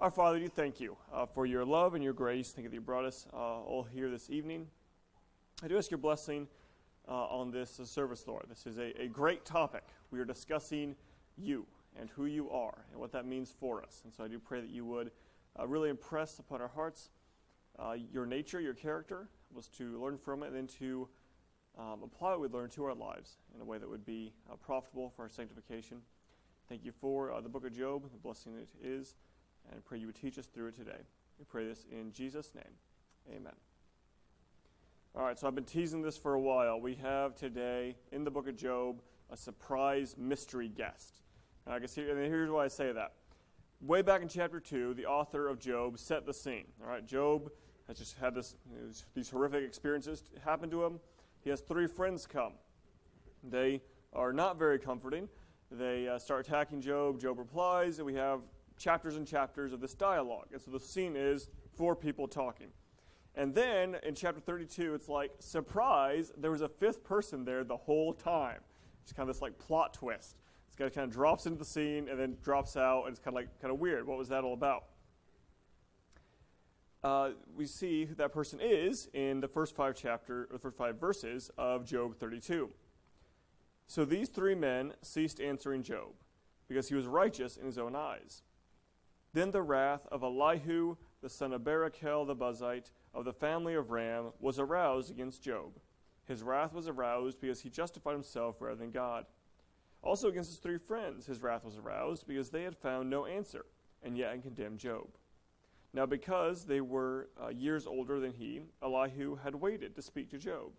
Our Father, we thank you for your love and your grace. Thank you that you brought us all here this evening. I do ask your blessing on this service, Lord. This is a great topic. We are discussing you and who you are and what that means for us. And so I do pray that you would really impress upon our hearts your nature, your character, was to learn from it and then to apply what we learned to our lives in a way that would be profitable for our sanctification. Thank you for the book of Job, the blessing that it is, and I pray you would teach us through it today. We pray this in Jesus' name. Amen. All right, so I've been teasing this for a while. We have today, in the book of Job, a surprise mystery guest. And I guess here's why I say that. Way back in chapter 2, the author of Job set the scene. All right, Job has just had these horrific experiences happen to him. He has three friends come. They are not very comforting. They start attacking Job. Job replies, and we have chapters and chapters of this dialogue. And so the scene is four people talking. And then in chapter 32, it's like, surprise, there was a fifth person there the whole time. It's kind of this like plot twist. This guy kind of drops into the scene and then drops out, and it's kind of weird. What was that all about? We see who that person is in the first five verses of Job 32. So these three men ceased answering Job, because he was righteous in his own eyes. Then the wrath of Elihu, the son of Barachel the Buzite, of the family of Ram, was aroused against Job. His wrath was aroused because he justified himself rather than God. Also against his three friends, his wrath was aroused because they had found no answer, and yet condemned Job. Now because they were years older than he, Elihu had waited to speak to Job.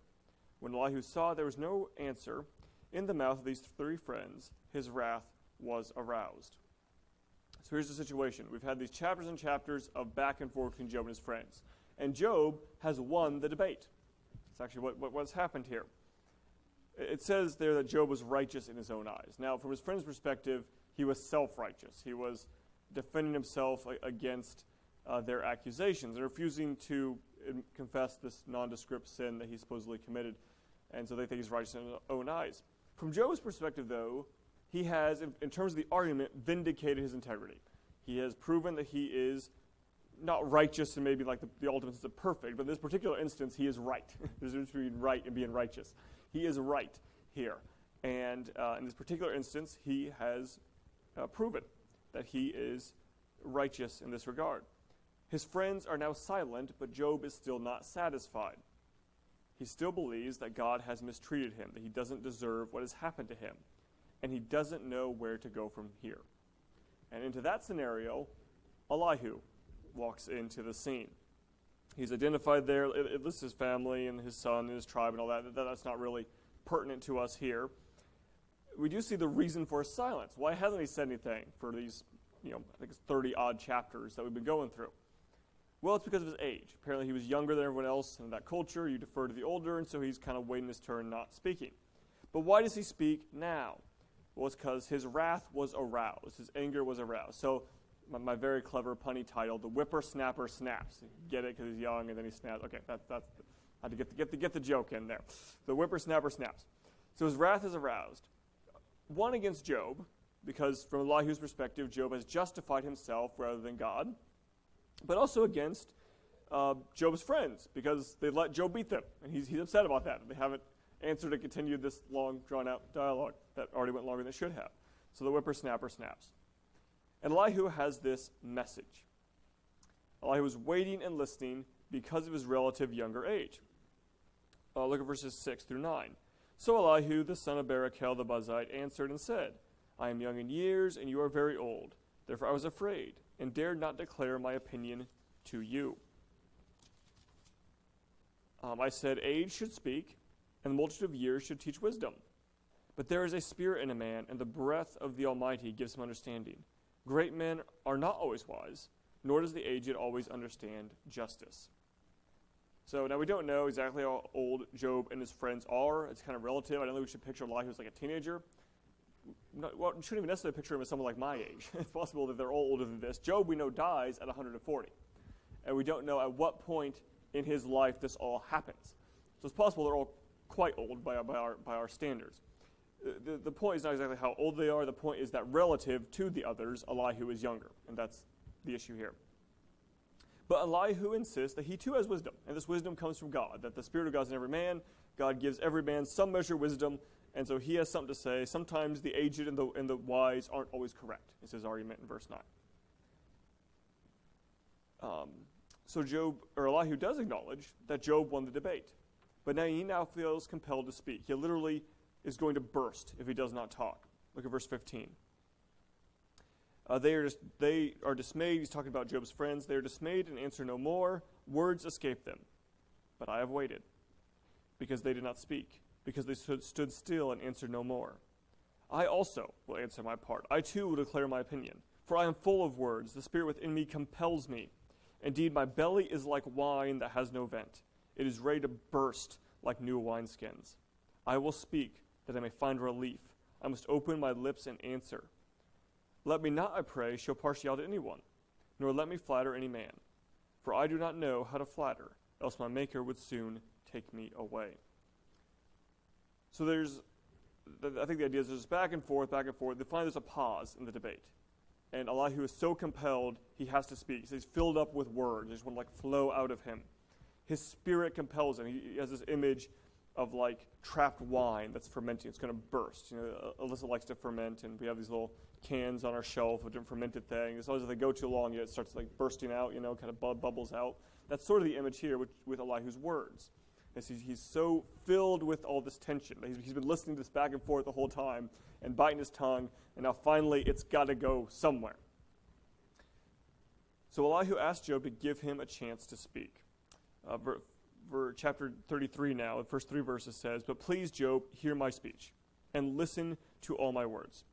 When Elihu saw there was no answer in the mouth of these three friends, his wrath was aroused. So here's the situation. We've had these chapters and chapters of back and forth between Job and his friends. And Job has won the debate. It's actually what's happened here. It says there that Job was righteous in his own eyes. Now, from his friend's perspective, he was self-righteous. He was defending himself against their accusations and refusing to confess this nondescript sin that he supposedly committed. And so they think he's righteous in his own eyes. From Job's perspective, though, he has, in terms of the argument, vindicated his integrity. He has proven that he is not righteous and maybe like the ultimate sense of perfect, but in this particular instance, he is right. There's a difference between right and being righteous. He is right here. And in this particular instance, he has proven that he is righteous in this regard. His friends are now silent, but Job is still not satisfied. He still believes that God has mistreated him, that he doesn't deserve what has happened to him. And he doesn't know where to go from here. And into that scenario, Elihu walks into the scene. He's identified there. It lists his family and his son and his tribe and all that. That's not really pertinent to us here. We do see the reason for his silence. Why hasn't he said anything for these, I think it's 30-odd chapters that we've been going through? Well, it's because of his age. Apparently he was younger than everyone else in that culture. You defer to the older, and so he's kind of waiting his turn, not speaking. But why does he speak now? Was because his wrath was aroused. His anger was aroused. So my very clever punny title, The Whippersnapper Snaps. You get it, because he's young, and then he snaps. Okay, that's I had to get the joke in there. The Whippersnapper Snaps. So his wrath is aroused. One against Job, because from Elihu's perspective, Job has justified himself rather than God. But also against Job's friends, because they let Job beat them. And he's upset about that. They haven't answered and continued this long, drawn-out dialogue that already went longer than it should have. So the whippersnapper snaps. And Elihu has this message. Elihu was waiting and listening because of his relative younger age. Look at verses 6 through 9. So Elihu, the son of Barachel the Buzite, answered and said, I am young in years, and you are very old. Therefore I was afraid, and dared not declare my opinion to you. I said, age should speak, and the multitude of years should teach wisdom. But there is a spirit in a man, and the breath of the Almighty gives him understanding. Great men are not always wise, nor does the aged always understand justice. So now we don't know exactly how old Job and his friends are. It's kind of relative. I don't think we should picture Elihu as like a teenager. Well, we shouldn't even necessarily picture him as someone like my age. It's possible that they're all older than this. Job, we know, dies at 140. And we don't know at what point in his life this all happens. So it's possible they're all quite old by our standards. The point is not exactly how old they are. The point is that relative to the others, Elihu is younger. And that's the issue here. But Elihu insists that he too has wisdom, and this wisdom comes from God, that the Spirit of God is in every man. God gives every man some measure of wisdom, and so he has something to say. Sometimes the aged and the wise aren't always correct, is his argument in verse 9. So Elihu does acknowledge that Job won the debate, but now he feels compelled to speak. He literally is going to burst if he does not talk. Look at verse 15. They are dismayed. He's talking about Job's friends. They are dismayed and answer no more. Words escape them. But I have waited, because they did not speak, because they stood still and answered no more. I also will answer my part. I too will declare my opinion. For I am full of words. The spirit within me compels me. Indeed, my belly is like wine that has no vent. It is ready to burst like new wineskins. I will speak that I may find relief. I must open my lips and answer. Let me not, I pray, show partiality to anyone, nor let me flatter any man. For I do not know how to flatter, else my Maker would soon take me away. So I think the idea is there's back and forth, back and forth. They find there's a pause in the debate. And Elihu is so compelled, he has to speak. So he's filled up with words. They just want to flow out of him. His spirit compels him. He has this image of trapped wine that's fermenting. It's going to burst. You know, Alyssa likes to ferment, and we have these little cans on our shelf with different fermented things. It's always, if they go too long, it starts bursting out, kind of bubbles out. That's sort of the image here with Elihu's words. He's so filled with all this tension. He's been listening to this back and forth the whole time and biting his tongue, and now finally it's got to go somewhere. So Elihu asked Job to give him a chance to speak. Chapter 33 now, the first 3 verses says, But please, Job, hear my speech, and listen to all my words.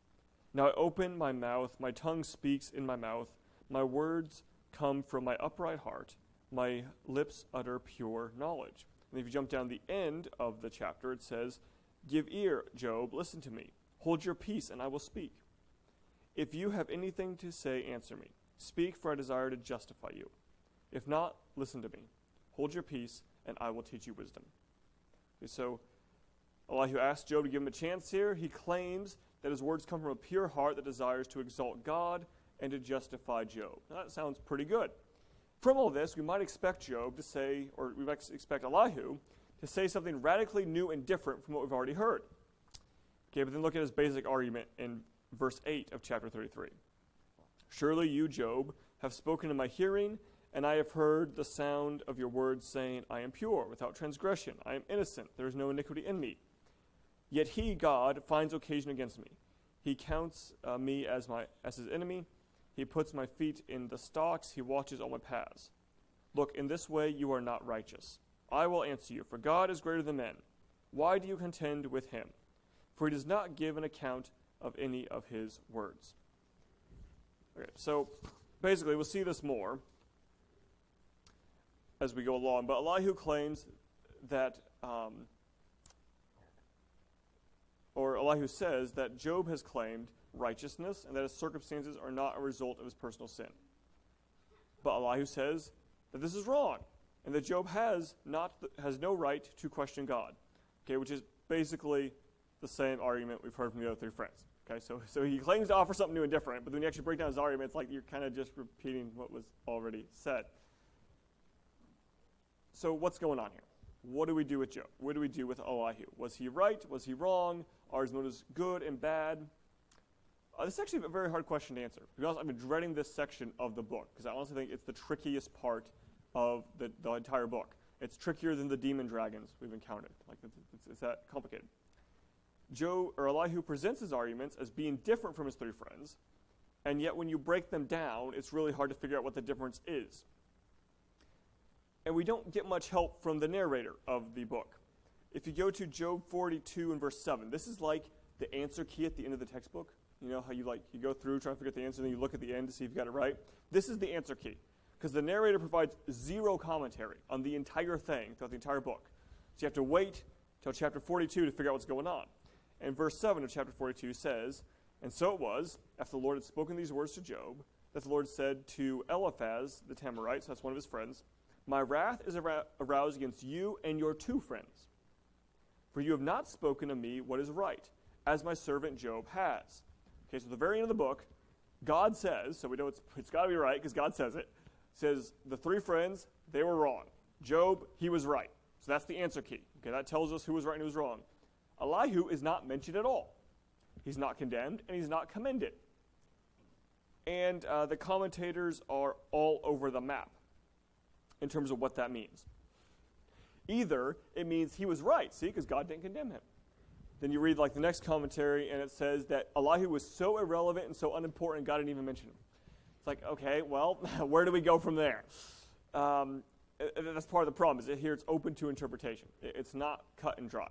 Now I open my mouth, my tongue speaks in my mouth. My words come from my upright heart. My lips utter pure knowledge. And if you jump down the end of the chapter, it says, Give ear, Job, listen to me. Hold your peace, and I will speak. If you have anything to say, answer me. Speak, for I desire to justify you. If not, listen to me. Hold your peace, and I will teach you wisdom. Okay, so Elihu asked Job to give him a chance here. He claims that his words come from a pure heart that desires to exalt God and to justify Job. Now, that sounds pretty good. From all this, we might expect Job to say, or we might expect Elihu to say something radically new and different from what we've already heard. Okay, but then look at his basic argument in verse 8 of chapter 33. Surely you, Job, have spoken in my hearing, and I have heard the sound of your words saying, I am pure, without transgression, I am innocent, there is no iniquity in me. Yet he, God, finds occasion against me. He counts me as his enemy. He puts my feet in the stocks. He watches all my paths. Look, in this way you are not righteous. I will answer you, for God is greater than men. Why do you contend with him? For he does not give an account of any of his words. Okay, so basically we'll see this more as we go along. But Elihu claims that, Elihu says that Job has claimed righteousness, and that his circumstances are not a result of his personal sin. But Elihu says that this is wrong, and that Job has no right to question God. Okay, which is basically the same argument we've heard from the other 3 friends. Okay, so he claims to offer something new and different, but when you actually break down his argument, it's like you're kind of just repeating what was already said. So what's going on here? What do we do with Job? What do we do with Elihu? Was he right? Was he wrong? Are his motives good and bad? This is actually a very hard question to answer. To be honest, I've been dreading this section of the book because I honestly think it's the trickiest part of the entire book. It's trickier than the demon dragons we've encountered. It's that complicated. Elihu presents his arguments as being different from his 3 friends, and yet when you break them down, it's really hard to figure out what the difference is. And we don't get much help from the narrator of the book. If you go to Job 42 and verse 7, this is like the answer key at the end of the textbook. You know how you go through, try to figure out the answer, then you look at the end to see if you got it right? This is the answer key, because the narrator provides 0 commentary on the entire thing throughout the entire book. So you have to wait till chapter 42 to figure out what's going on. And verse 7 of chapter 42 says, And so it was, after the Lord had spoken these words to Job, that the Lord said to Eliphaz, the Temanite, so that's one of his friends, My wrath is aroused against you and your 2 friends, for you have not spoken to me what is right, as my servant Job has. Okay, so at the very end of the book, God says, so we know it's got to be right because God says it, says the three friends, they were wrong. Job, he was right. So that's the answer key. Okay, that tells us who was right and who was wrong. Elihu is not mentioned at all. He's not condemned, and he's not commended. And the commentators are all over the map in terms of what that means. Either it means he was right, see, because God didn't condemn him. Then you read like the next commentary, and it says that Elihu was so irrelevant and so unimportant, God didn't even mention him. It's like, okay, well, where do we go from there? That's part of the problem, is that here it's open to interpretation. It's not cut and dry.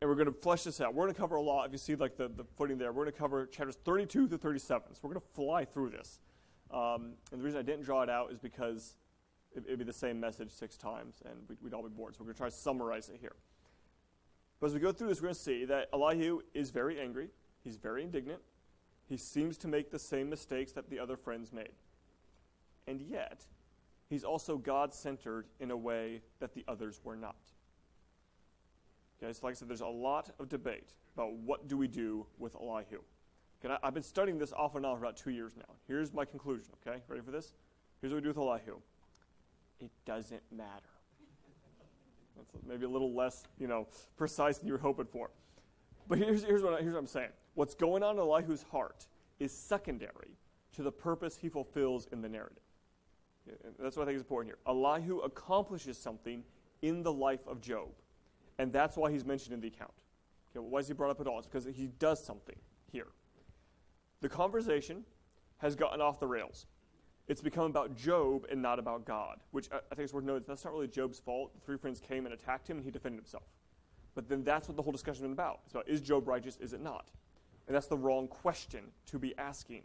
And we're going to flesh this out. We're going to cover a lot. If you see like the footing there, we're going to cover chapters 32 to 37. So we're going to fly through this. And the reason I didn't draw it out is because it'd be the same message 6 times, and we'd all be bored. So we're going to try to summarize it here. But as we go through this, we're going to see that Elihu is very angry. He's very indignant. He seems to make the same mistakes that the other friends made. And yet, he's also God-centered in a way that the others were not. Okay, so like I said, there's a lot of debate about what do we do with Elihu. Okay, I've been studying this off and on for about 2 years now. Here's my conclusion, okay? Ready for this? Here's what we do with Elihu. It doesn't matter. That's maybe a little less, precise than you were hoping for. But here's what I'm saying. What's going on in Elihu's heart is secondary to the purpose he fulfills in the narrative. And that's what I think is important here. Elihu accomplishes something in the life of Job, and that's why he's mentioned in the account. Okay, well, why is he brought up at all? It's because he does something here. The conversation has gotten off the rails. It's become about Job and not about God, which I think is worth noting. That's not really Job's fault. The three friends came and attacked him, and he defended himself. But then that's what the whole discussion has been about. It's about, is Job righteous, is it not? And that's the wrong question to be asking.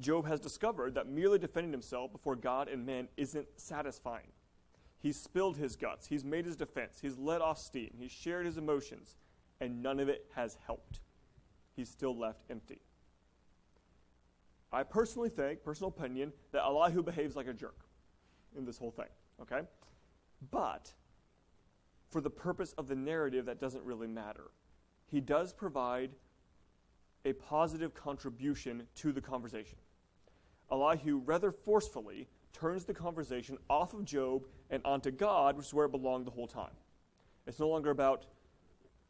Job has discovered that merely defending himself before God and men isn't satisfying. He's spilled his guts. He's made his defense. He's let off steam. He's shared his emotions, and none of it has helped. He's still left empty. I personally think, personal opinion, that Elihu behaves like a jerk in this whole thing, okay? But for the purpose of the narrative, that doesn't really matter. He does provide a positive contribution to the conversation. Elihu rather forcefully turns the conversation off of Job and onto God, which is where it belonged the whole time. It's no longer about,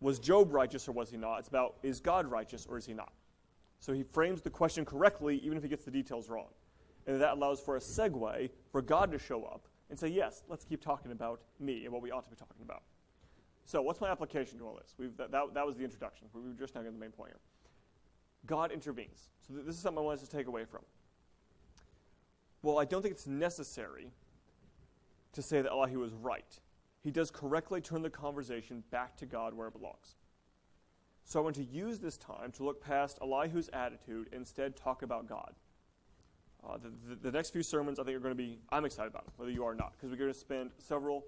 was Job righteous or was he not? It's about, is God righteous or is he not? So he frames the question correctly, even if he gets the details wrong. And that allows for a segue for God to show up and say, yes, let's keep talking about me and what we ought to be talking about. So what's my application to all this? That was the introduction. We were just now getting the main point here. God intervenes. So this is something I want us to take away from. Well, I don't think it's necessary to say that Elihu was right. He does correctly turn the conversation back to God where it belongs. So I want to use this time to look past Elihu's attitude and instead talk about God. The next few sermons I think are going to be, I'm excited about it, whether you are or not, because we're going to spend several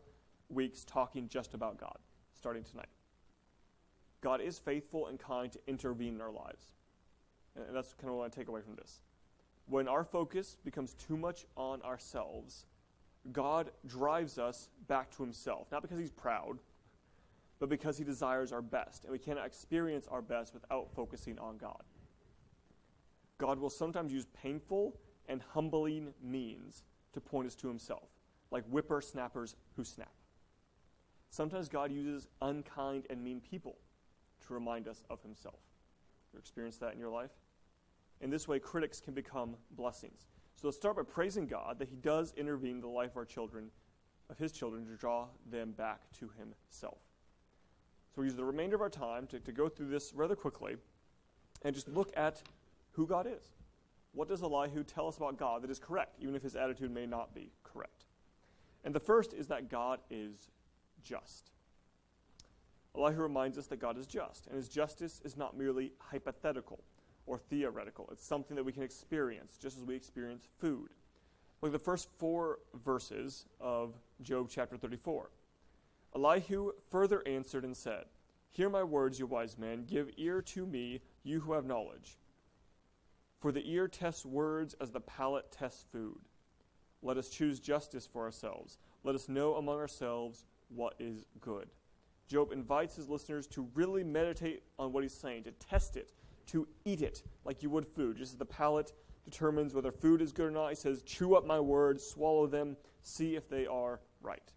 weeks talking just about God, starting tonight. God is faithful and kind to intervene in our lives. And that's kind of what I take away from this. When our focus becomes too much on ourselves, God drives us back to himself, not because he's proud, but because he desires our best, and we cannot experience our best without focusing on God. God will sometimes use painful and humbling means to point us to himself, like whippersnappers who snap. Sometimes God uses unkind and mean people to remind us of himself. You experienced that in your life? In this way, critics can become blessings. So let's start by praising God that he does intervene in the life of his children, to draw them back to himself. So we use the remainder of our time to go through this rather quickly and just look at who God is. What does Elihu tell us about God that is correct, even if his attitude may not be correct? And the first is that God is just. Elihu reminds us that God is just, and his justice is not merely hypothetical or theoretical. It's something that we can experience, just as we experience food. Look at the first 4 verses of Job chapter 34. Elihu further answered and said, "Hear my words, you wise men. Give ear to me, you who have knowledge. For the ear tests words as the palate tests food. Let us choose justice for ourselves. Let us know among ourselves what is good. Job invites his listeners to really meditate on what he's saying, to test it, to eat it like you would food. Just as the palate determines whether food is good or not, he says, chew up my words, swallow them, see if they are right.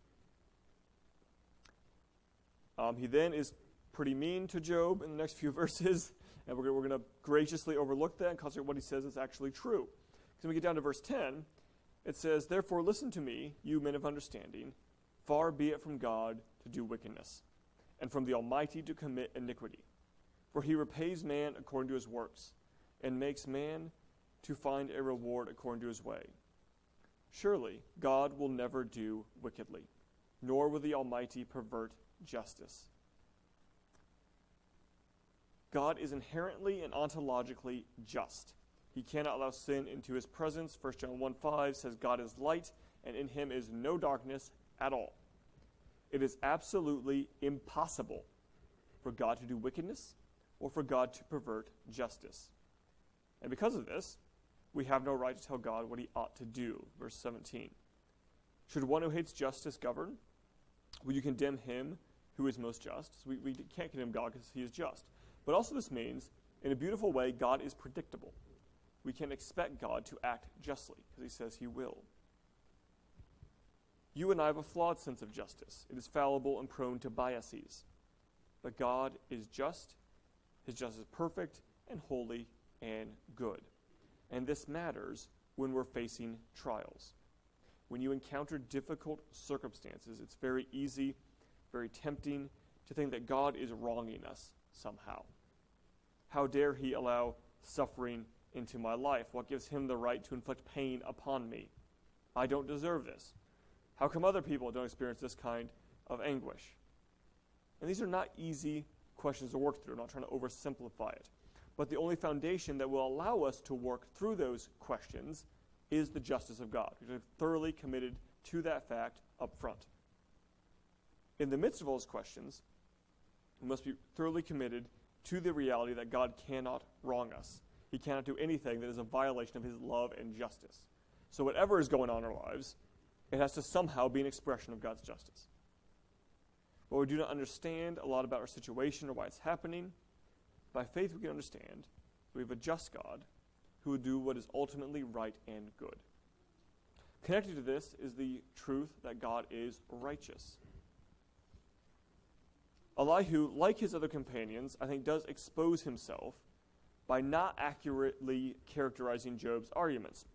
He then is pretty mean to Job in the next few verses, and we're going to graciously overlook that and concentrate on what he says is actually true. Because when we get down to verse 10, it says, therefore listen to me, you men of understanding, far be it from God to do wickedness, and from the Almighty to commit iniquity. For he repays man according to his works, and makes man to find a reward according to his way. Surely God will never do wickedly, nor will the Almighty pervert justice. God is inherently and ontologically just. He cannot allow sin into his presence. 1 John 1:5 says God is light, and in him is no darkness at all. It is absolutely impossible for God to do wickedness or for God to pervert justice. And because of this, we have no right to tell God what he ought to do. Verse 17. Should one who hates justice govern? Will you condemn him who is most just? So we can't condemn God because he is just. But also this means, in a beautiful way, God is predictable. We can expect God to act justly because he says he will. You and I have a flawed sense of justice. It is fallible and prone to biases. But God is just. His justice is perfect and holy and good. And this matters when we're facing trials. When you encounter difficult circumstances, it's very easy, very tempting to think that God is wronging us somehow. How dare he allow suffering into my life? What gives him the right to inflict pain upon me? I don't deserve this. How come other people don't experience this kind of anguish? And these are not easy questions to work through. I'm not trying to oversimplify it. But the only foundation that will allow us to work through those questions is the justice of God. We're thoroughly committed to that fact up front. In the midst of all those questions, we must be thoroughly committed to the reality that God cannot wrong us. He cannot do anything that is a violation of his love and justice. So whatever is going on in our lives, it has to somehow be an expression of God's justice. But we do not understand a lot about our situation or why it's happening. By faith we can understand that we have a just God who will do what is ultimately right and good. Connected to this is the truth that God is righteous. Elihu, like his other companions, I think does expose himself by not accurately characterizing Job's arguments.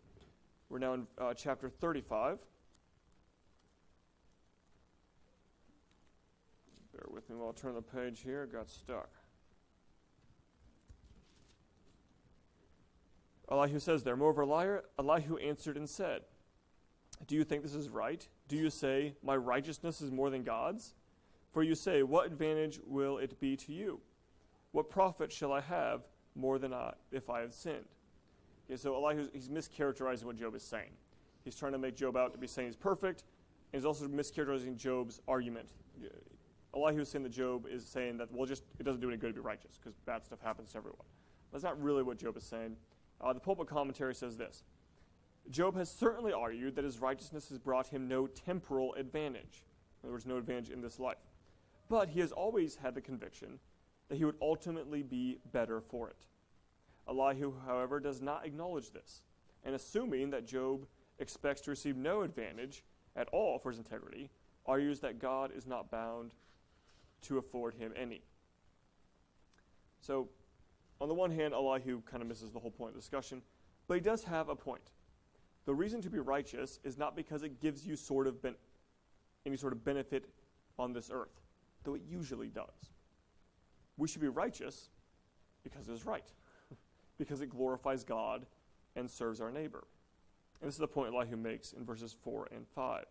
We're now in chapter 35. Bear with me while I turn the page here. I got stuck. Elihu says there, moreover, Elihu answered and said, do you think this is right? Do you say, my righteousness is more than God's? For you say, what advantage will it be to you? What profit shall I have more than if I have sinned? Okay, so Elihu, he's mischaracterizing what Job is saying. He's trying to make Job out to be saying he's perfect, and he's also mischaracterizing Job's argument. Elihu is saying that Job is saying that, well, just it doesn't do any good to be righteous because bad stuff happens to everyone. That's not really what Job is saying. The pulpit commentary says this. Job has certainly argued that his righteousness has brought him no temporal advantage. In other words, no advantage in this life. But he has always had the conviction that he would ultimately be better for it. Elihu, however, does not acknowledge this. And assuming that Job expects to receive no advantage at all for his integrity, argues that God is not bound to afford him any. So, on the one hand, Elihu kind of misses the whole point of the discussion, but he does have a point. The reason to be righteous is not because it gives you any sort of benefit on this earth, though it usually does. We should be righteous because it is right, because it glorifies God and serves our neighbor. And this is the point Elihu makes in verses 4 and 5.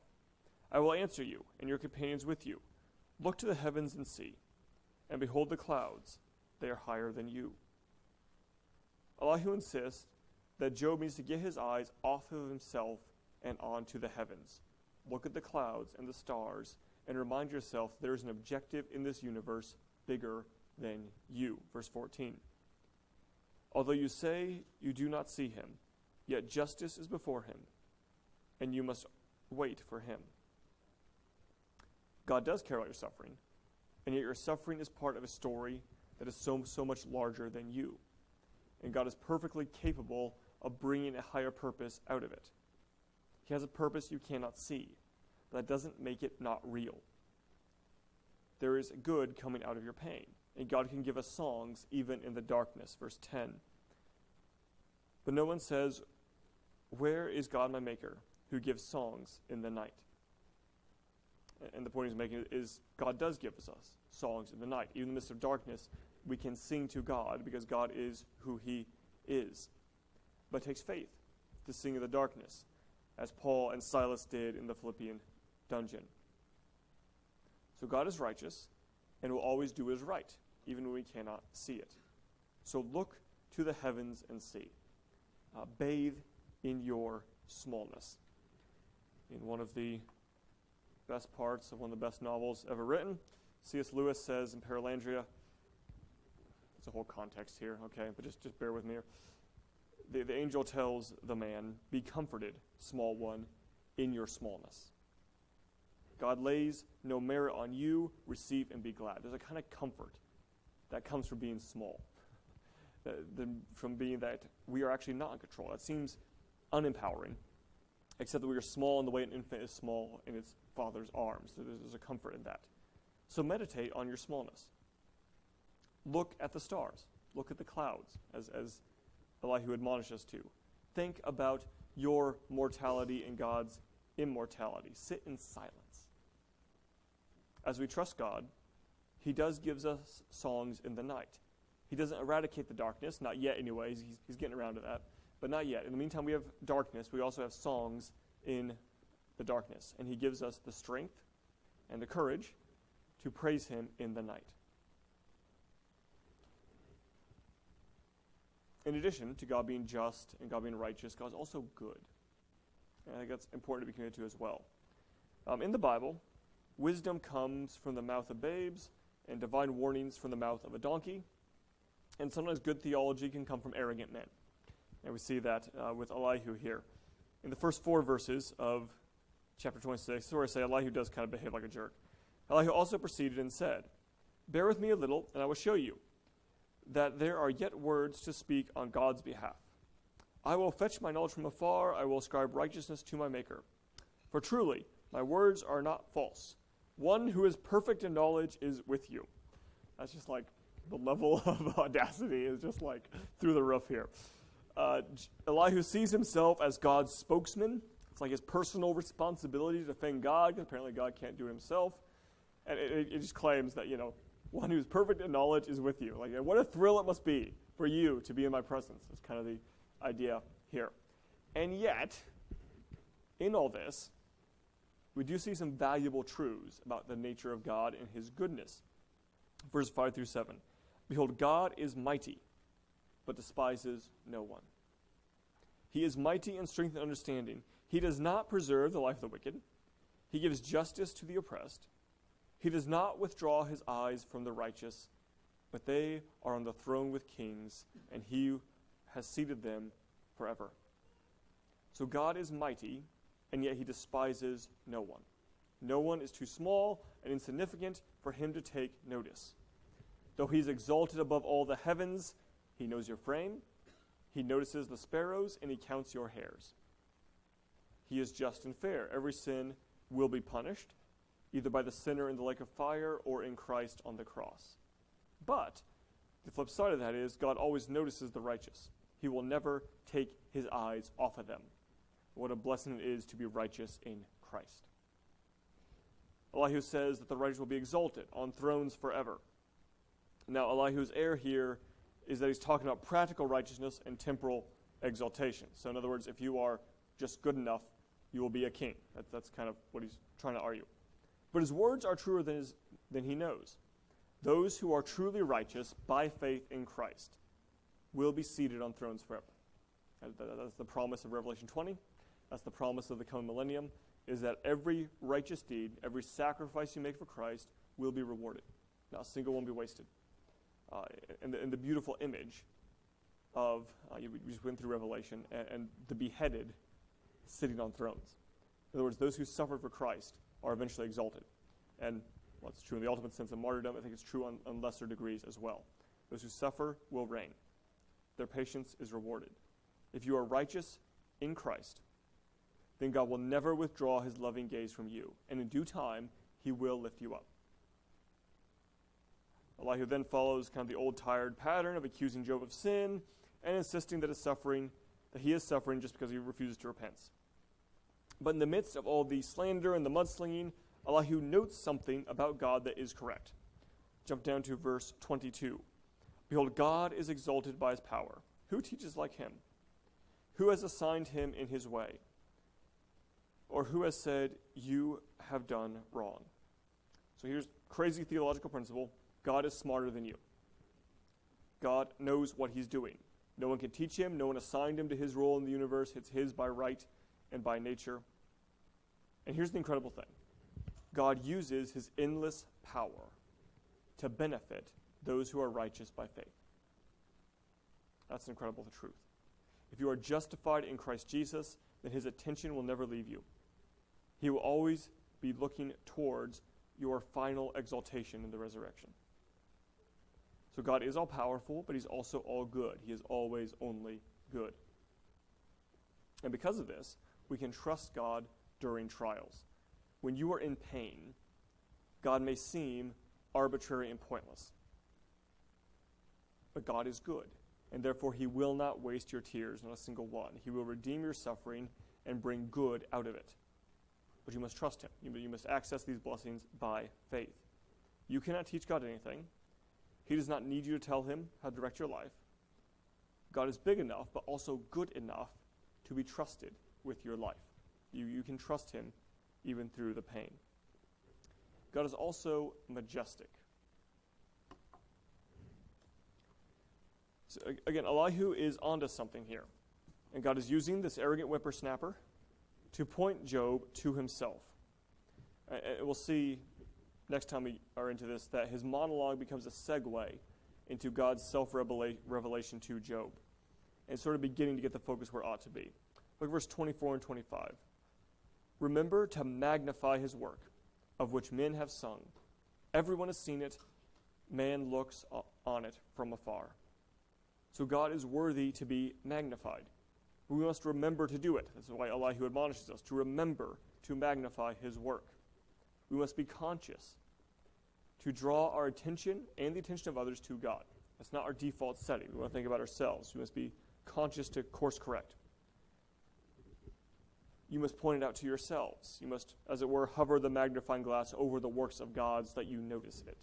I will answer you and your companions with you. Look to the heavens and see, and behold the clouds, they are higher than you. Elihu insists that Job needs to get his eyes off of himself and onto the heavens. Look at the clouds and the stars and remind yourself there is an objective in this universe bigger than you. Verse 14. Although you say you do not see him, yet justice is before him, and you must wait for him. God does care about your suffering, and yet your suffering is part of a story that is so much larger than you. And God is perfectly capable of bringing a higher purpose out of it. He has a purpose you cannot see, but that doesn't make it not real. There is good coming out of your pain, and God can give us songs even in the darkness, verse 10. But no one says, "Where is God my maker, who gives songs in the night?" And the point he's making is God does give us songs in the night. Even in the midst of darkness, we can sing to God because God is who he is. But it takes faith to sing in the darkness, as Paul and Silas did in the Philippian dungeon. So God is righteous and will always do what is right, even when we cannot see it. So look to the heavens and see. Bathe in your smallness. In one of the best parts of one of the best novels ever written, C.S. Lewis says in Perelandra, it's a whole context here, okay, but just bear with me here. The angel tells the man, "Be comforted, small one, in your smallness. God lays no merit on you, receive and be glad." There's a kind of comfort that comes from being small, from being that we are actually not in control. That seems unempowering, except that we are small in the way an infant is small in its father's arms. So there's a comfort in that. So meditate on your smallness. Look at the stars. Look at the clouds, as Elihu admonished us to. Think about your mortality and God's immortality. Sit in silence. As we trust God, he does give us songs in the night. He doesn't eradicate the darkness, not yet anyway. He's getting around to that, but not yet. In the meantime, we have darkness. We also have songs in the darkness, and he gives us the strength and the courage to praise him in the night. In addition to God being just and God being righteous, God is also good. And I think that's important to be committed to as well. In the Bible, wisdom comes from the mouth of babes and divine warnings from the mouth of a donkey. And sometimes good theology can come from arrogant men. And we see that with Elihu here. In the first 4 verses of chapter 26, where I say Elihu does kind of behave like a jerk. Elihu also proceeded and said, "Bear with me a little, and I will show you that there are yet words to speak on God's behalf. I will fetch my knowledge from afar. I will ascribe righteousness to my maker. For truly, my words are not false. One who is perfect in knowledge is with you." That's just like the level of audacity is just like through the roof here. Elihu sees himself as God's spokesman. It's like his personal responsibility to defend God, because apparently God can't do it himself. And it just claims that, you know, one who's perfect in knowledge is with you. Like, what a thrill it must be for you to be in my presence. That's kind of the idea here. And yet, in all this, we do see some valuable truths about the nature of God and his goodness. Verses 5 through 7. "Behold, God is mighty, but despises no one. He is mighty in strength and understanding. He does not preserve the life of the wicked. He gives justice to the oppressed. He does not withdraw his eyes from the righteous, but they are on the throne with kings, and he has seated them forever." So God is mighty, and yet he despises no one. No one is too small and insignificant for him to take notice. Though he is exalted above all the heavens, he knows your frame, he notices the sparrows, and he counts your hairs. He is just and fair. Every sin will be punished, either by the sinner in the lake of fire or in Christ on the cross. But the flip side of that is God always notices the righteous. He will never take his eyes off of them. What a blessing it is to be righteous in Christ. Elihu says that the righteous will be exalted on thrones forever. Now, Elihu's error here is that he's talking about practical righteousness and temporal exaltation. So in other words, if you are just good enough, you will be a king. That's kind of what he's trying to argue. But his words are truer than he knows. Those who are truly righteous by faith in Christ will be seated on thrones forever. That's the promise of Revelation 20. That's the promise of the coming millennium, is that every righteous deed, every sacrifice you make for Christ will be rewarded. Not a single one will be wasted. And the beautiful image of, we just went through Revelation, and the beheaded sitting on thrones. In other words, those who suffered for Christ are eventually exalted. And Well, it's true in the ultimate sense of martyrdom. I think it's true on lesser degrees as well. Those who suffer will reign. Their patience is rewarded. If you are righteous in Christ, then God will never withdraw his loving gaze from you, and in due time, he will lift you up. Elihu then follows kind of the old tired pattern of accusing Job of sin and insisting that he is suffering just because he refuses to repent. But in the midst of all the slander and the mudslinging, Elihu notes something about God that is correct. Jump down to verse 22. Behold, God is exalted by his power. Who teaches like him? Who has assigned him in his way? Or who has said, you have done wrong? So here's crazy theological principle. God is smarter than you. God knows what he's doing. No one can teach him. No one assigned him to his role in the universe. It's his by right and by nature. And here's the incredible thing. God uses his endless power to benefit those who are righteous by faith. That's an incredible truth. If you are justified in Christ Jesus, then his attention will never leave you. He will always be looking towards your final exaltation in the resurrection. So God is all-powerful, but he's also all-good. He is always only good. And because of this, we can trust God during trials. When you are in pain, God may seem arbitrary and pointless. But God is good, and therefore he will not waste your tears, not a single one. He will redeem your suffering and bring good out of it. But you must trust him. You must access these blessings by faith. You cannot teach God anything. He does not need you to tell him how to direct your life. God is big enough, but also good enough to be trusted with your life. You can trust him even through the pain. God is also majestic. So again, Elihu is onto something here. And God is using this arrogant whippersnapper to point Job to himself. And we'll see next time we are into this that his monologue becomes a segue into God's self-revelation to Job, and sort of beginning to get the focus where it ought to be. Look at verse 24 and 25. Remember to magnify his work, of which men have sung. Everyone has seen it. Man looks on it from afar. So God is worthy to be magnified. We must remember to do it. That's why Elihu admonishes us to remember to magnify his work. We must be conscious to draw our attention and the attention of others to God. That's not our default setting. We want to think about ourselves. We must be conscious to course correct. You must point it out to yourselves. You must, as it were, hover the magnifying glass over the works of God so that you notice it.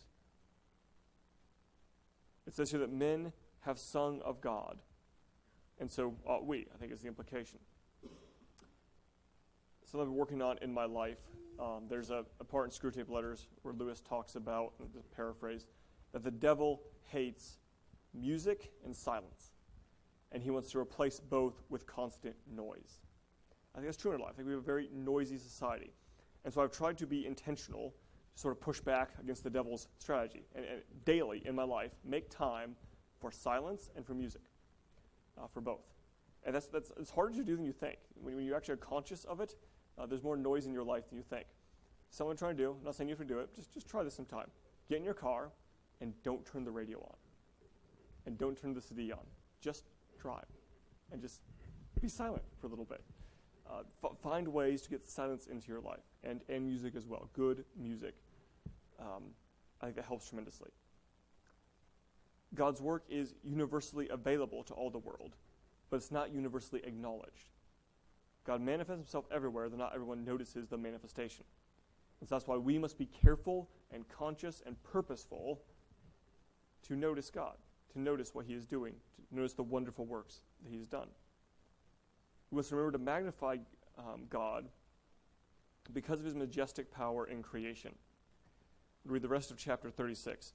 It says here that men have sung of God. And so ought we, I think is the implication. Something I've been working on in my life. There's a part in Screwtape Letters where Lewis talks about, and just paraphrase, that the devil hates music and silence. And he wants to replace both with constant noise. I think that's true in our life. I think we have a very noisy society. And so I've tried to be intentional to sort of push back against the devil's strategy. And daily in my life, make time for silence and for music. For both. And it's harder to do than you think. When you actually are conscious of it, there's more noise in your life than you think. Someone trying to do, I'm not saying you have to do it, just try this sometime. Get in your car and don't turn the radio on. And don't turn the CD on. Just drive. And just be silent for a little bit. Find ways to get silence into your life. And music as well. Good music. I think that helps tremendously. God's work is universally available to all the world, but it's not universally acknowledged. God manifests himself everywhere, though not everyone notices the manifestation. And so that's why we must be careful and conscious and purposeful to notice God, to notice what he is doing, to notice the wonderful works that he has done. We must remember to magnify God because of his majestic power in creation. We'll read the rest of chapter 36.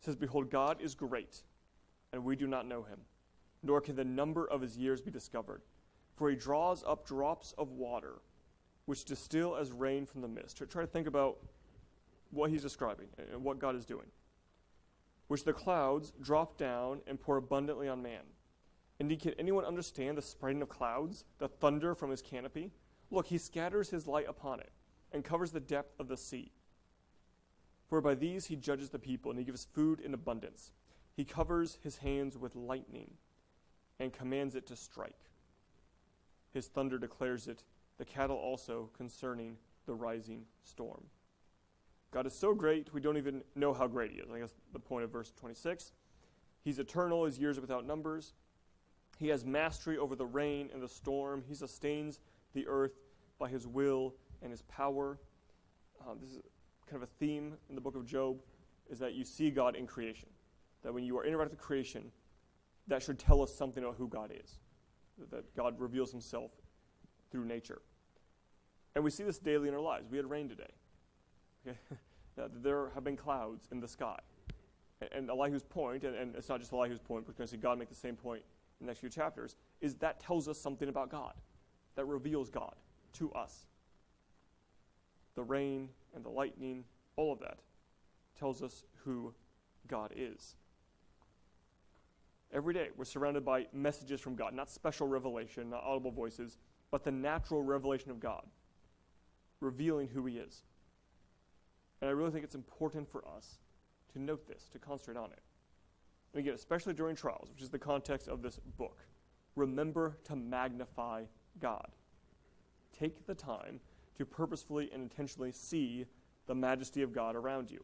It says, behold, God is great, and we do not know him, nor can the number of his years be discovered. For he draws up drops of water, which distill as rain from the mist. Try to think about what he's describing and what God is doing. Which the clouds drop down and pour abundantly on man. Indeed, can anyone understand the spreading of clouds, the thunder from his canopy? Look, he scatters his light upon it and covers the depth of the sea. For by these he judges the people, and he gives food in abundance. He covers his hands with lightning and commands it to strike. His thunder declares it, the cattle also concerning the rising storm. God is so great, we don't even know how great he is. I guess the point of verse 26. He's eternal, his years are without numbers. He has mastery over the rain and the storm. He sustains the earth by his will and his power. This is kind of a theme in the book of Job, is that you see God in creation. That when you are interacting with creation, that should tell us something about who God is. That God reveals himself through nature. And we see this daily in our lives. We had rain today. Okay? There have been clouds in the sky. And Elihu's point, and it's not just Elihu's point, because God make the same point in the next few chapters, is that tells us something about God. That reveals God to us. The rain and the lightning, all of that tells us who God is. Every day we're surrounded by messages from God, not special revelation, not audible voices, but the natural revelation of God, revealing who he is. And I really think it's important for us to note this, to concentrate on it. And again, especially during trials, which is the context of this book, remember to magnify God. Take the time to purposefully and intentionally see the majesty of God around you.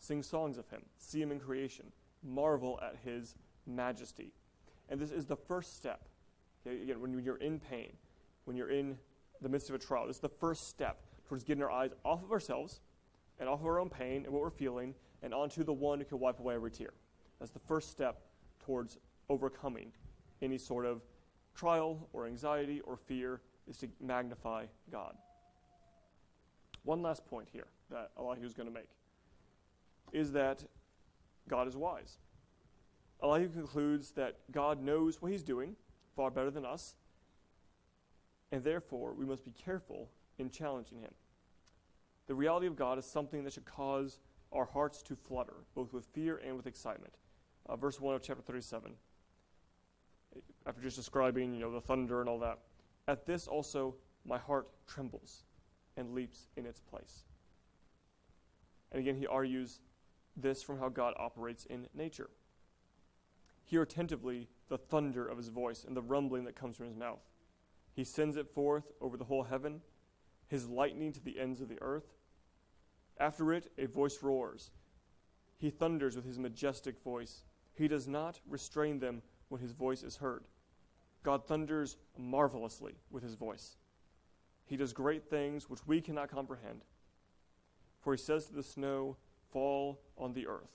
Sing songs of him. See him in creation. Marvel at his majesty. And this is the first step. Okay, again, when you're in pain, when you're in the midst of a trial, this is the first step towards getting our eyes off of ourselves and off of our own pain and what we're feeling and onto the one who can wipe away every tear. That's the first step towards overcoming any sort of trial or anxiety or fear, is to magnify God. One last point here that Elihu is going to make is that God is wise. Elihu concludes that God knows what he's doing far better than us, and therefore we must be careful in challenging him. The reality of God is something that should cause our hearts to flutter, both with fear and with excitement. Verse 1 of chapter 37, after just describing, the thunder and all that, at this also my heart trembles and leaps in its place. And again, he argues this from how God operates in nature. Hear attentively the thunder of his voice and the rumbling that comes from his mouth. He sends it forth over the whole heaven, his lightning to the ends of the earth. After it, a voice roars. He thunders with his majestic voice. He does not restrain them when his voice is heard. God thunders marvelously with his voice. He does great things which we cannot comprehend. For he says to the snow, fall on the earth.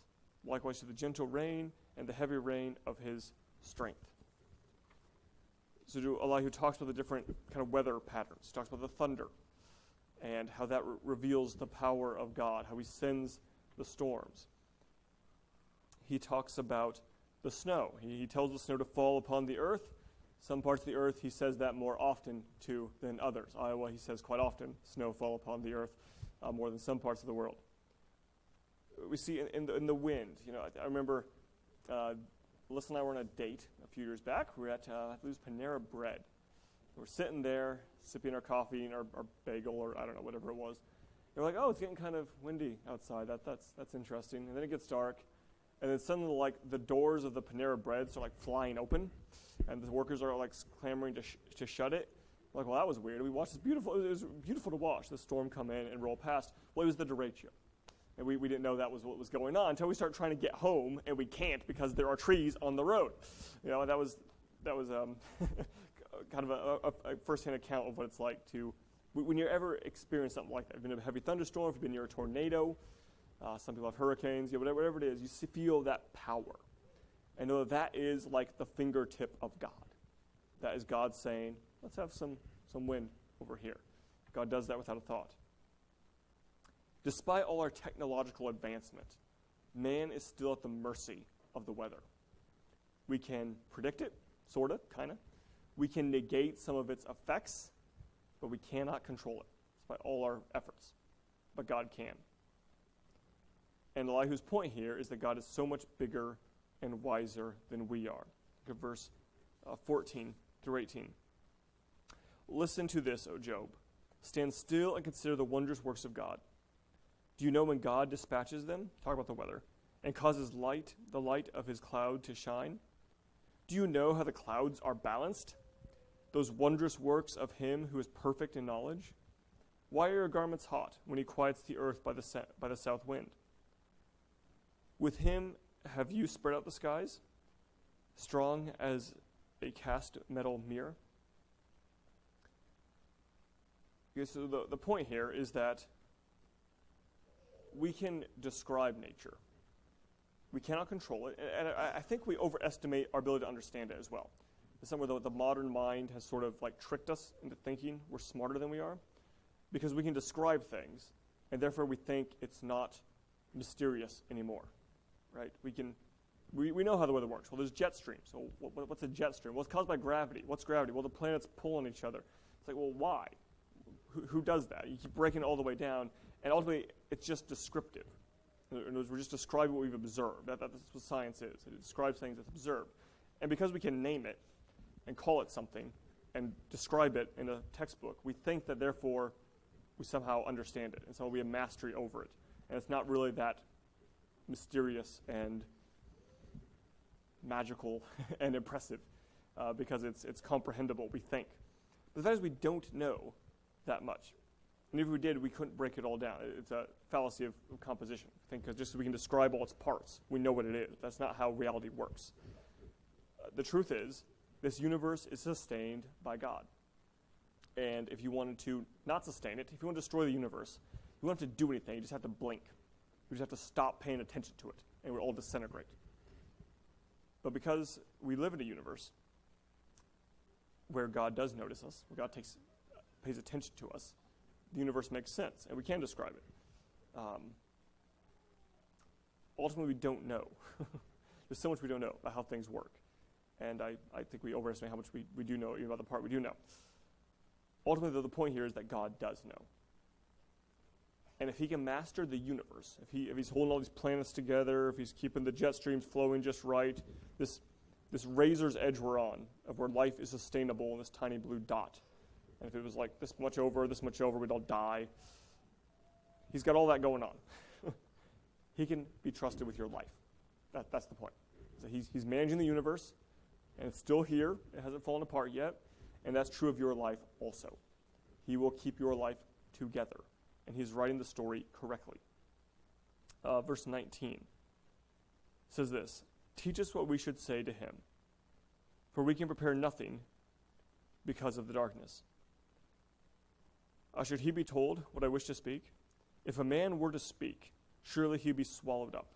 Likewise to the gentle rain and the heavy rain of his strength. So Elihu talks about the different kind of weather patterns. He talks about the thunder and how that reveals the power of God, how he sends the storms. He talks about the snow. He tells the snow to fall upon the earth. Some parts of the earth he says that more often to than others. Iowa, he says quite often, snow fall upon the earth more than some parts of the world. We see in the wind, I remember Alyssa and I were on a date a few years back. We were at Panera Bread. We're sitting there sipping our coffee and our bagel, or I don't know, whatever it was. And we're like, oh, it's getting kind of windy outside. That's interesting. And then it gets dark. And then suddenly, the doors of the Panera Bread start, flying open. And the workers are, clamoring to shut it. We're like, well, that was weird. We watched this beautiful, it was beautiful to watch the storm come in and roll past. Well, it was the derecho. And we didn't know that was what was going on until we started trying to get home, and we can't because there are trees on the road. That was kind of a first-hand account of what it's like to, when you ever experience something like that. If you've been in a heavy thunderstorm, if you've been near a tornado, some people have hurricanes, whatever it is, you feel that power. And know that is like the fingertip of God. That is God saying, let's have some wind over here. God does that without a thought. Despite all our technological advancement, man is still at the mercy of the weather. We can predict it, sort of, kind of. We can negate some of its effects, but we cannot control it, despite all our efforts. But God can. And Elihu's point here is that God is so much bigger and wiser than we are. Look at verse 14 through 18. Listen to this, O Job. Stand still and consider the wondrous works of God. Do you know when God dispatches them? Talk about the weather. And causes light, the light of his cloud to shine? Do you know how the clouds are balanced? Those wondrous works of him who is perfect in knowledge? Why are your garments hot when he quiets the earth by the south wind? With him have you spread out the skies, strong as a cast metal mirror? Okay, so the point here is that we can describe nature. We cannot control it, and I think we overestimate our ability to understand it as well. It's somewhere the modern mind has sort of like tricked us into thinking we're smarter than we are, because we can describe things, and therefore we think it's not mysterious anymore, right? We know how the weather works. Well, there's jet streams. So what's a jet stream? Well, it's caused by gravity. What's gravity? Well, the planets pull on each other. It's like, well, why? Who does that? You keep breaking it all the way down, and ultimately it's just descriptive. We're just describing what we've observed. That's what science is. It describes things that's observed. And because we can name it and call it something and describe it in a textbook, we think that therefore we somehow understand it, and so we have mastery over it. And it's not really that mysterious and magical and impressive because it's comprehensible, we think. But the fact is we don't know that much. And if we did, we couldn't break it all down. It's a fallacy of composition. I think because just so we can describe all its parts, we know what it is. That's not how reality works. The truth is, this universe is sustained by God. And if you wanted to not sustain it, if you want to destroy the universe, you don't have to do anything. You just have to blink. You just have to stop paying attention to it, and we'll all disintegrate. But because we live in a universe where God does notice us, where God pays attention to us, the universe makes sense, and we can describe it. Ultimately, we don't know. There's so much we don't know about how things work. And I think we overestimate how much we do know, even about the part we do know. Ultimately, though, the point here is that God does know. And if he can master the universe, if he's holding all these planets together, if he's keeping the jet streams flowing just right, this razor's edge we're on of where life is sustainable in this tiny blue dot. And if it was like this much over, we'd all die. He's got all that going on. He can be trusted with your life. That's the point. So he's managing the universe, and it's still here. It hasn't fallen apart yet. And that's true of your life also. He will keep your life together. And he's writing the story correctly. Verse 19 says this, "Teach us what we should say to him, for we can prepare nothing because of the darkness. Should he be told what I wish to speak? If a man were to speak, surely he'd be swallowed up.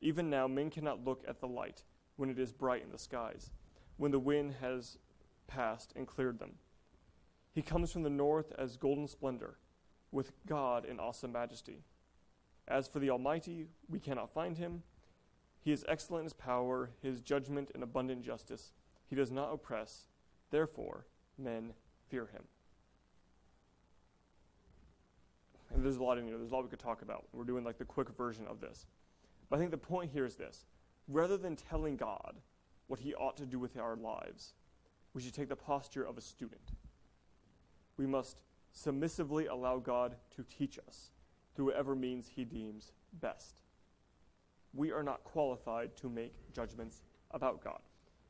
Even now men cannot look at the light when it is bright in the skies, when the wind has passed and cleared them. He comes from the north as golden splendor, with God in awesome majesty. As for the Almighty, we cannot find him. He is excellent in his power, his judgment and abundant justice. He does not oppress, therefore men fear him." And there's a lot in here. There's a lot we could talk about. We're doing like the quick version of this. But I think the point here is this. Rather than telling God what he ought to do with our lives, we should take the posture of a student. We must submissively allow God to teach us through whatever means he deems best. We are not qualified to make judgments about God.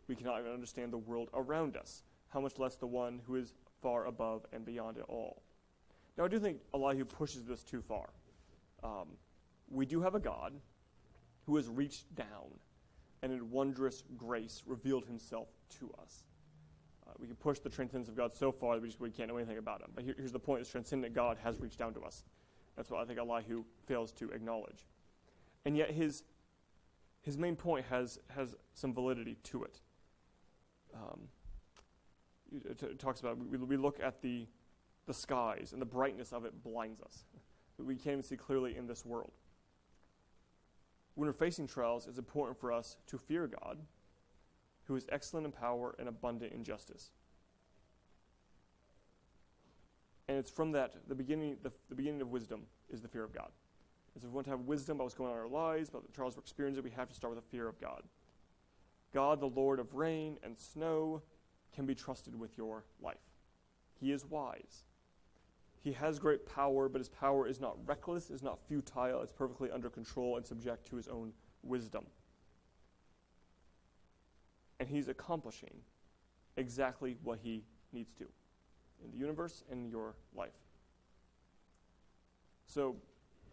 We cannot even understand the world around us, how much less the one who is far above and beyond it all. Now, I do think Elihu pushes this too far. We do have a God who has reached down and in wondrous grace revealed himself to us. We can push the transcendence of God so far that we can't know anything about him. But here's the point. This transcendent God has reached down to us. That's what I think Elihu fails to acknowledge. And yet his main point has some validity to it. It talks about, we look at the skies, and the brightness of it blinds us. We can't even see clearly in this world. When we're facing trials, it's important for us to fear God, who is excellent in power and abundant in justice. And it's from that, the beginning of wisdom is the fear of God. As if we want to have wisdom about what's going on in our lives, about the trials we're experiencing, we have to start with a fear of God. God, the Lord of rain and snow, can be trusted with your life. He is wise. He has great power, but his power is not reckless, is not futile, it's perfectly under control and subject to his own wisdom. And he's accomplishing exactly what he needs to in the universe and in your life. So,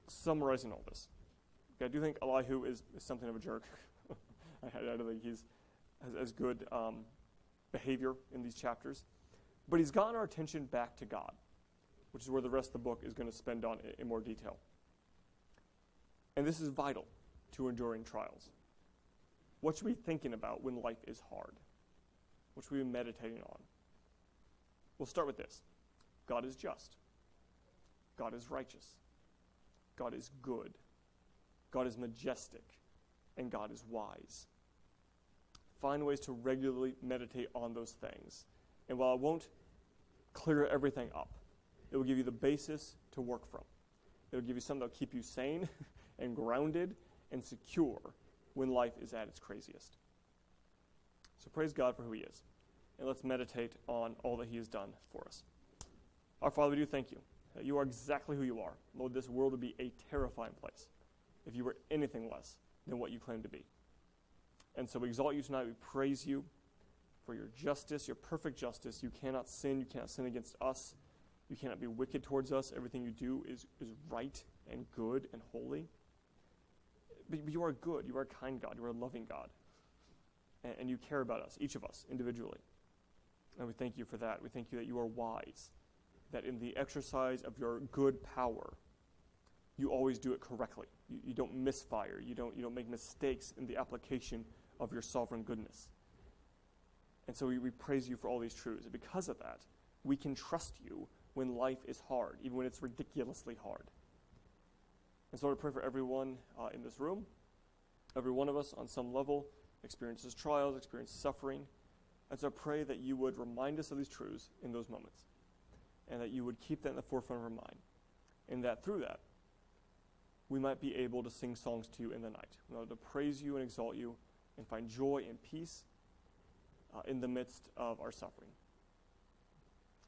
summarizing all this, I do think Elihu is something of a jerk. I don't think he has as good behavior in these chapters. But he's gotten our attention back to God, which is where the rest of the book is going to spend on in more detail. And this is vital to enduring trials. What should we be thinking about when life is hard? What should we be meditating on? We'll start with this. God is just. God is righteous. God is good. God is majestic. And God is wise. Find ways to regularly meditate on those things. And while it won't clear everything up, it will give you the basis to work from. It will give you something that will keep you sane and grounded and secure when life is at its craziest. So praise God for who he is. And let's meditate on all that he has done for us. Our Father, we do thank you that you are exactly who you are. Lord, this world would be a terrifying place if you were anything less than what you claim to be. And so we exalt you tonight. We praise you for your justice, your perfect justice. You cannot sin. You cannot sin against us. You cannot be wicked towards us. Everything you do is right and good and holy. But you are good. You are a kind God. You are a loving God. And you care about us, each of us, individually. And we thank you for that. We thank you that you are wise, that in the exercise of your good power, you always do it correctly. You don't misfire. You don't make mistakes in the application of your sovereign goodness. And so we praise you for all these truths. And because of that, we can trust you when life is hard, even when it's ridiculously hard. And so I pray for everyone in this room. Every one of us on some level experiences trials, experiences suffering. And so I pray that you would remind us of these truths in those moments, and that you would keep that in the forefront of our mind, and that through that, we might be able to sing songs to you in the night, in order to praise you and exalt you and find joy and peace in the midst of our suffering.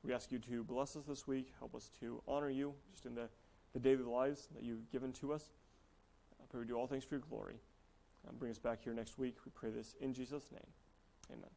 We ask you to bless us this week, help us to honor you just in the daily lives that you've given to us. I pray we do all things for your glory. Bring us back here next week. We pray this in Jesus' name. Amen.